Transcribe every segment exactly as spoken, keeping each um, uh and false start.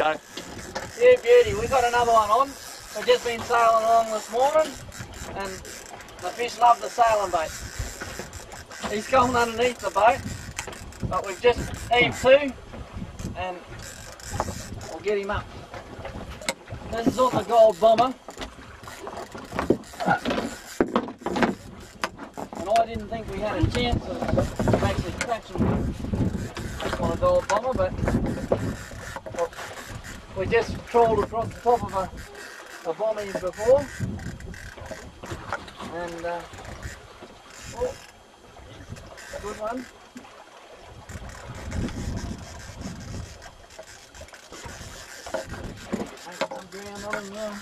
go. Yeah, beauty. We got another one on. We've just been sailing along this morning, and the fish love the sailing bait. He's gone underneath the boat, but we've just heaved to, and we'll get him up. This is on the gold bomber. And I didn't think we had a chance of actually catching him on a gold bomber, but we just trawled across the top of a, a bomber before. And, uh, oh, good one. Ground on him now.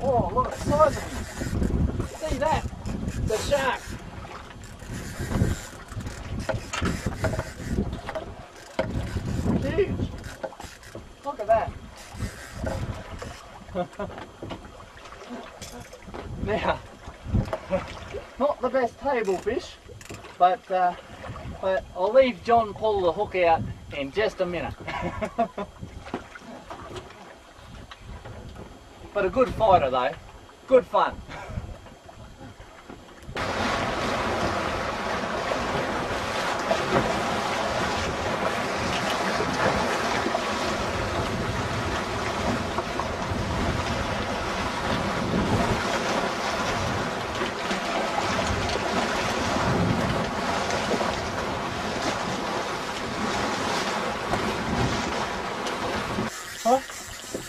Oh, look at the size of him. See that? The shark. Huge. Look at that. Now, not the best table fish, but uh, but I'll leave John Paul the hook out in just a minute. But a good fighter though, good fun.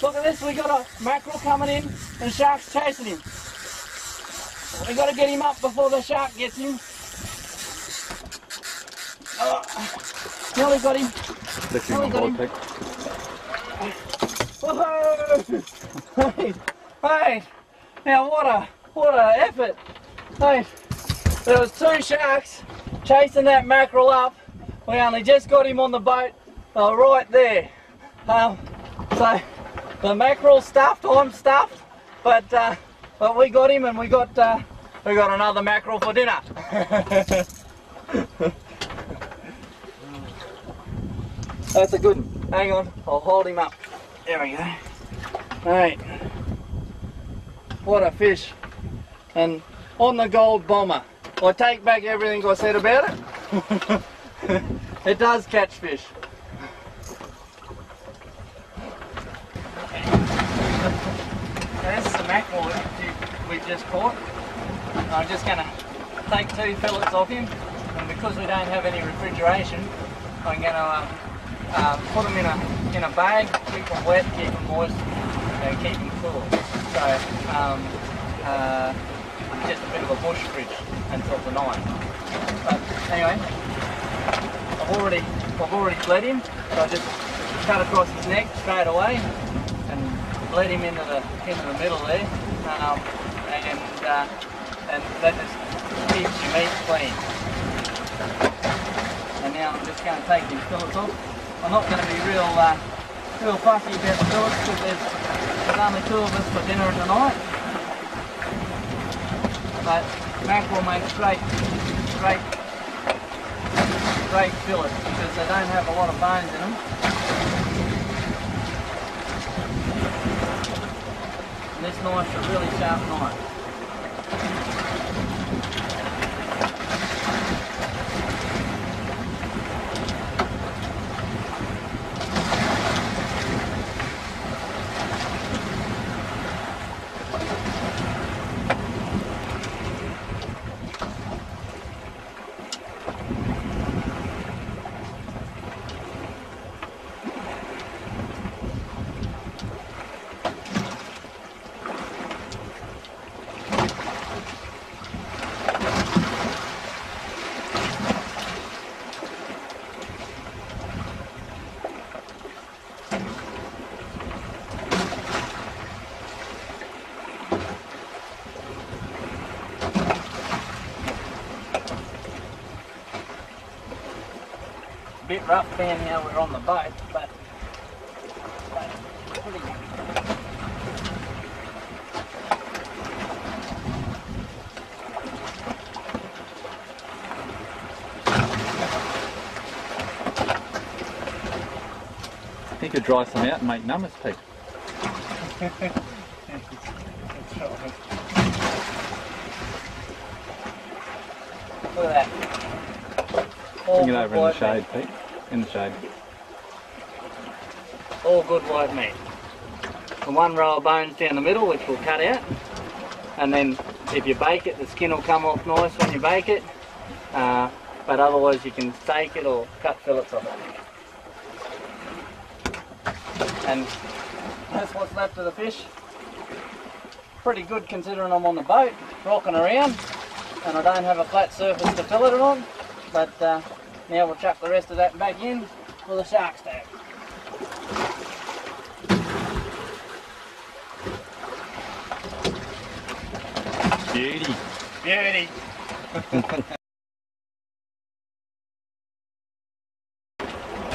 Look at this, we got a mackerel coming in and shark's chasing him. We got to get him up before the shark gets him. Oh, nearly got him. Nearly got him. Whoa! Hey, hey, now what a, what a effort. Hey, there was two sharks chasing that mackerel up. We only just got him on the boat, uh, right there. Um, so, the mackerel stuffed, I'm stuffed, but uh, but we got him, and we got uh, we got another mackerel for dinner. That's a good one. Hang on, I'll hold him up. There we go. Alright, what a fish! And on the gold bomber, I take back everything I said about it. It does catch fish. That's the mackerel we just caught. I'm just going to take two fillets off him, and because we don't have any refrigeration, I'm going to uh, uh, put them in a in a bag, keep them wet, keep them moist, and keep them cool. So um, uh, just a bit of a bush fridge until the night. But anyway, I've already I've already bled him, so I just cut across his neck straight away and let him into the into the middle there, um, and uh, and that just keeps your meat clean. And now I'm just going to take these fillets off. I'm not going to be real uh, real fussy about the fillets because there's, there's only two of us for dinner tonight. But mackerel make straight straight straight fillets because they don't have a lot of bones in them. This knife's a really sharp knife. Bit rough being how we're on the boat, but, but pretty You could dry some out and make numbers, Pete. Look at that. All Bring it over in the shade, meat. Pete. In the shade. All good live meat. And one row of bones down the middle, which we'll cut out. And then if you bake it, the skin will come off nice when you bake it. Uh, but otherwise you can steak it or cut fillets off it. And that's what's left of the fish. Pretty good considering I'm on the boat, rocking around, and I don't have a flat surface to fillet it on. But uh, now we'll chuck the rest of that back in for the shark stack. Beauty. Beauty.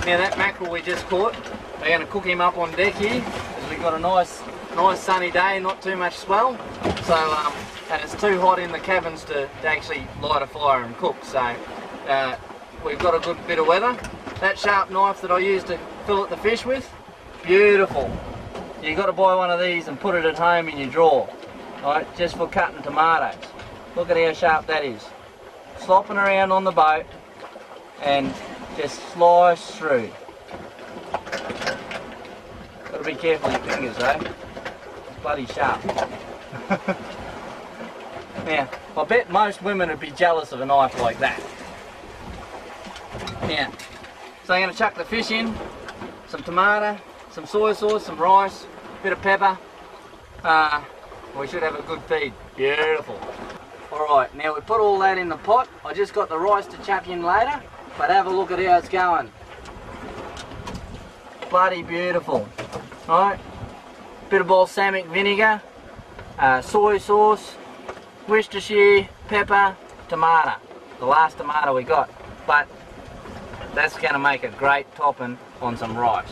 Now that mackerel we just caught, we're going to cook him up on deck here, because we've got a nice, nice sunny day, not too much swell. So, um, and it's too hot in the cabins to, to actually light a fire and cook. So, uh, we've got a good bit of weather. That sharp knife that I used to fillet the fish with, beautiful. You've got to buy one of these and put it at home in your drawer, right? Just for cutting tomatoes. Look at how sharp that is. Slopping around on the boat and just slice through. Gotta be careful with your fingers though. It's bloody sharp. Now, I bet most women would be jealous of a knife like that. Now, so I'm going to chuck the fish in, some tomato, some soy sauce, some rice, a bit of pepper. Uh, we should have a good feed. Beautiful. Alright, now we put all that in the pot. I just got the rice to chuck in later. But have a look at how it's going. Bloody beautiful. Alright, bit of balsamic vinegar, uh, soy sauce, Worcestershire, pepper, tomato. The last tomato we got. But that's going to make a great topping on some rice.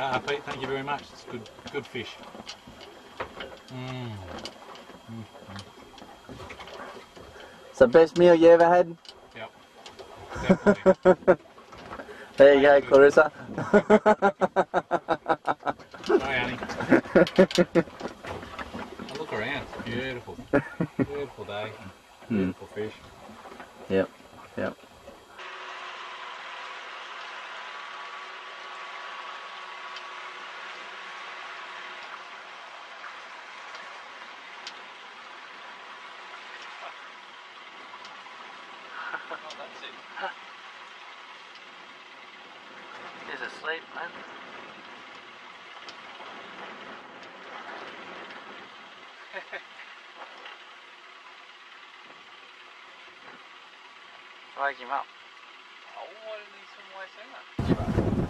Ah, Pete, thank you very much. It's good, good fish. Mm. Mm-hmm. It's the best meal you ever had? Yep. There you go, Clarissa. Hi, Annie. I look around. It's beautiful. Beautiful day. Beautiful mm. fish. Yep. Yep. He's asleep, man. Wake him up. Oh, why didn't he swim away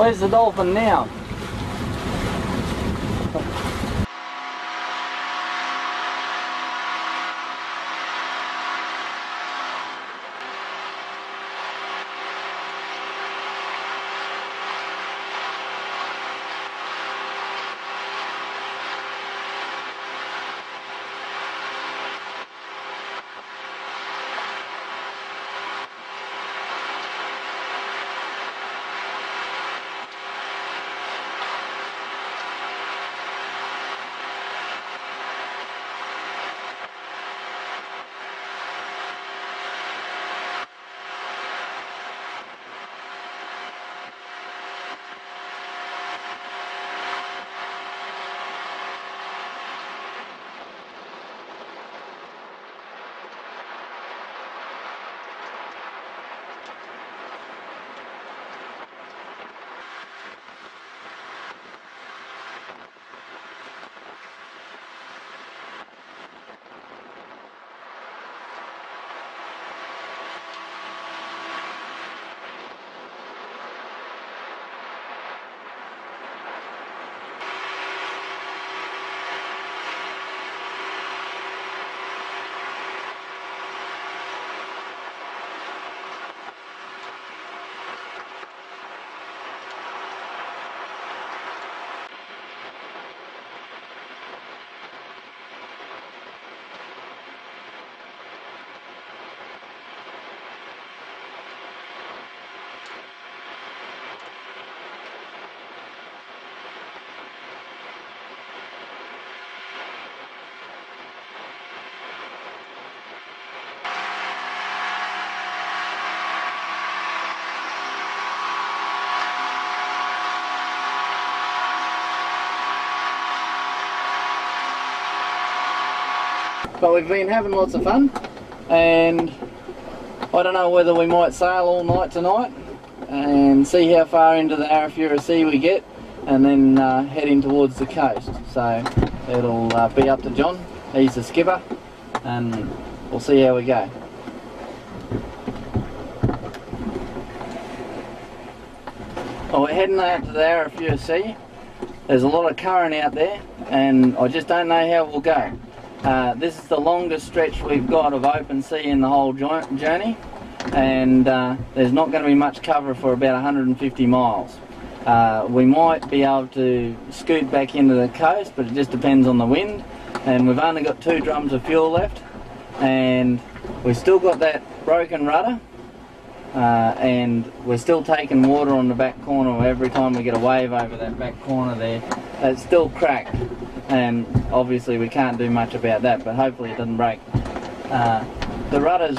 Where's the dolphin now? But we've been having lots of fun, and I don't know whether we might sail all night tonight and see how far into the Arafura Sea we get, and then uh, heading towards the coast. So it'll uh, be up to John, he's the skipper, and we'll see how we go. Well, we're heading out to the Arafura Sea. There's a lot of current out there, and I just don't know how we'll go. Uh, this is the longest stretch we've got of open sea in the whole journey, and uh, there's not going to be much cover for about one hundred and fifty miles. Uh, we might be able to scoot back into the coast, but it just depends on the wind, and we've only got two drums of fuel left, and we've still got that broken rudder, uh, and we're still taking water on the back corner. Every time we get a wave over that back corner there, it's still cracked, and obviously we can't do much about that, but hopefully it doesn't break. Uh, the rudder's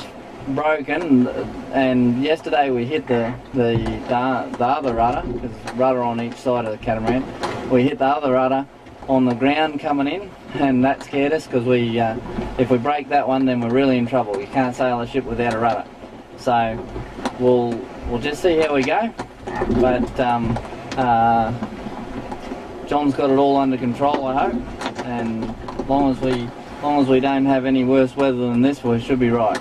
broken, and yesterday we hit the the, the, the other rudder, because rudder on each side of the catamaran. We hit the other rudder on the ground coming in, and that scared us, because we uh, if we break that one, then we're really in trouble. We can't sail a ship without a rudder. So we'll we'll just see how we go, but um, uh, John's got it all under control, I hope, and as long as we as long as we don't have any worse weather than this, we should be right.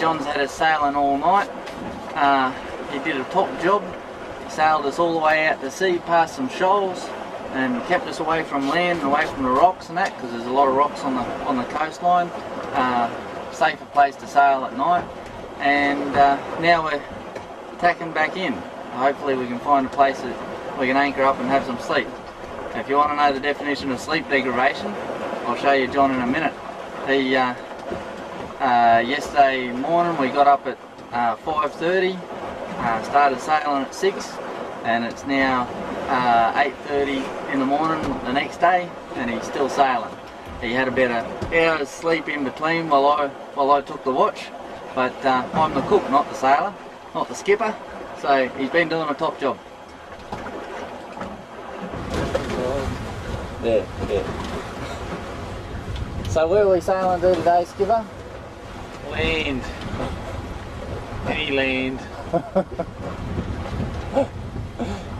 John's had us sailing all night. Uh, he did a top job. He sailed us all the way out to sea, past some shoals, and kept us away from land, away from the rocks and that, because there's a lot of rocks on the on the coastline. Uh, safer place to sail at night. And uh, now we're tacking back in. Hopefully we can find a place that we can anchor up and have some sleep. If you want to know the definition of sleep deprivation, I'll show you John in a minute. He uh, Uh, yesterday morning we got up at uh, five thirty, uh, started sailing at six, and it's now uh, eight thirty in the morning the next day, and he's still sailing. He had about an hour's sleep in between while I, while I took the watch, but uh, I'm the cook, not the sailor, not the skipper, so he's been doing a top job. There, there. So where are we sailing to today, skipper? Land. Any land.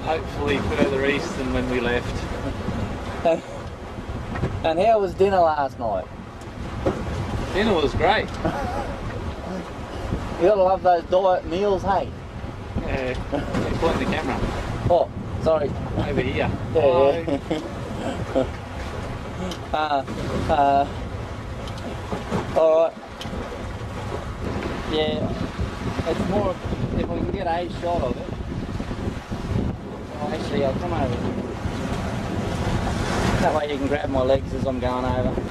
Hopefully further east than when we left. And, and how was dinner last night? Dinner was great. You gotta love those diet meals, hey? Yeah, keep pointing the camera. Oh, sorry. Over here. Yeah, hello. Yeah. uh, uh, Alright. Yeah, it's more if we can get a shot of it. Oh, actually, I'll come over. That way you can grab my legs as I'm going over.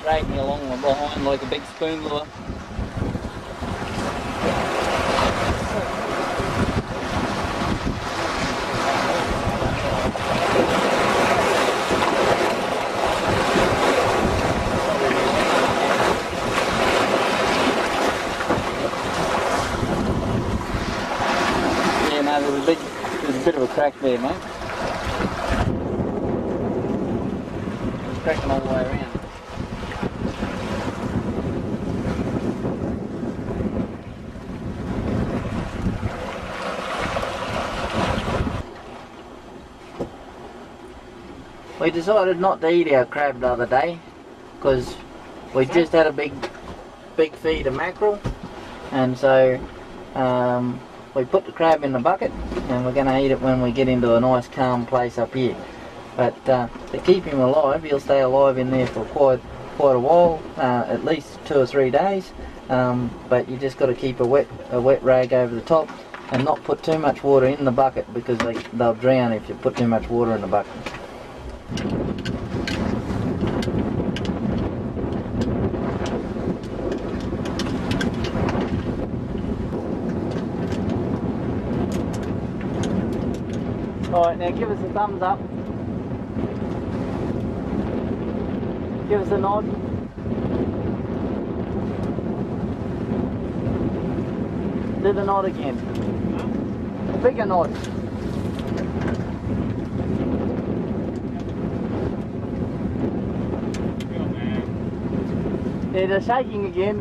Drag me along behind like a big spoon lure. Crack there, mate. It's cracking all the way around. We decided not to eat our crab the other day because we just had a big, big feed of mackerel, and so um, we put the crab in the bucket. And we're going to eat it when we get into a nice calm place up here. But uh, to keep him alive, he'll stay alive in there for quite quite a while, uh, at least two or three days. Um, but you just got to keep a wet a wet rag over the top, and not put too much water in the bucket, because they they'll drown if you put too much water in the bucket. Alright, now give us a thumbs up. Give us a nod. Do the nod again. big or not? It is shaking again.